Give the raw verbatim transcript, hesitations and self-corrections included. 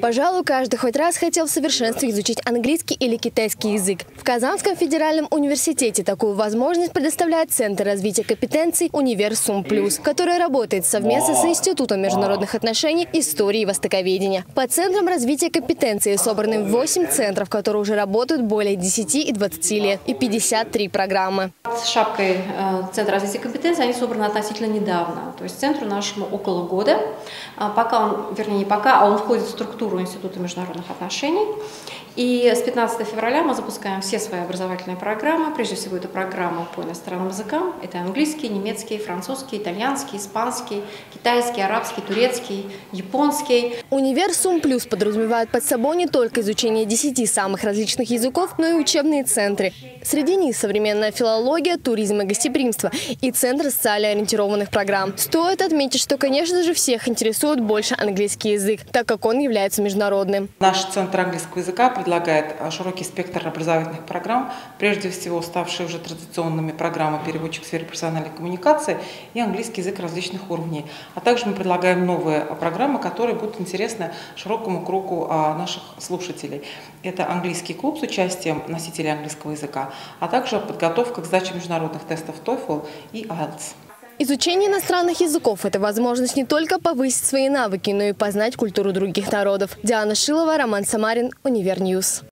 Пожалуй, каждый хоть раз хотел в совершенстве изучить английский или китайский язык. В Казанском федеральном университете такую возможность предоставляет Центр развития компетенций «Универсум плюс», который работает совместно с Институтом международных отношений, истории и востоковедения. По центрам развития компетенции собраны восемь центров, которые уже работают более десяти и двадцати лет, и пятьдесят три программы. С шапкой Центра развития компетенций они собраны относительно недавно. То есть центру нашему около года. Пока он, вернее, не пока, а он входит в структуру Института международных отношений. И с пятнадцатого февраля мы запускаем все свои образовательные программы. Прежде всего, это программа по иностранным языкам. Это английский, немецкий, французский, итальянский, испанский, китайский, арабский, турецкий, японский. «Универсум плюс» подразумевает под собой не только изучение десяти самых различных языков, но и учебные центры. Среди них современная филология, туризм и гостеприимство и Центр социально ориентированных программ. Стоит отметить, что, конечно же, всех интересует больше английский язык, так как он является международным. Наш Центр английского языка предлагает широкий спектр образовательных программ, прежде всего ставшие уже традиционными программы переводчик в сфере профессиональной коммуникации и английский язык различных уровней. А также мы предлагаем новые программы, которые будут интересны широкому кругу наших слушателей. Это английский клуб с участием носителей английского языка, а также подготовка к сдаче международных тестов TOEFL и ай и эл ти эс. Изучение иностранных языков – это возможность не только повысить свои навыки, но и познать культуру других народов. Диана Шилова, Роман Самарин, Универ-ньюс.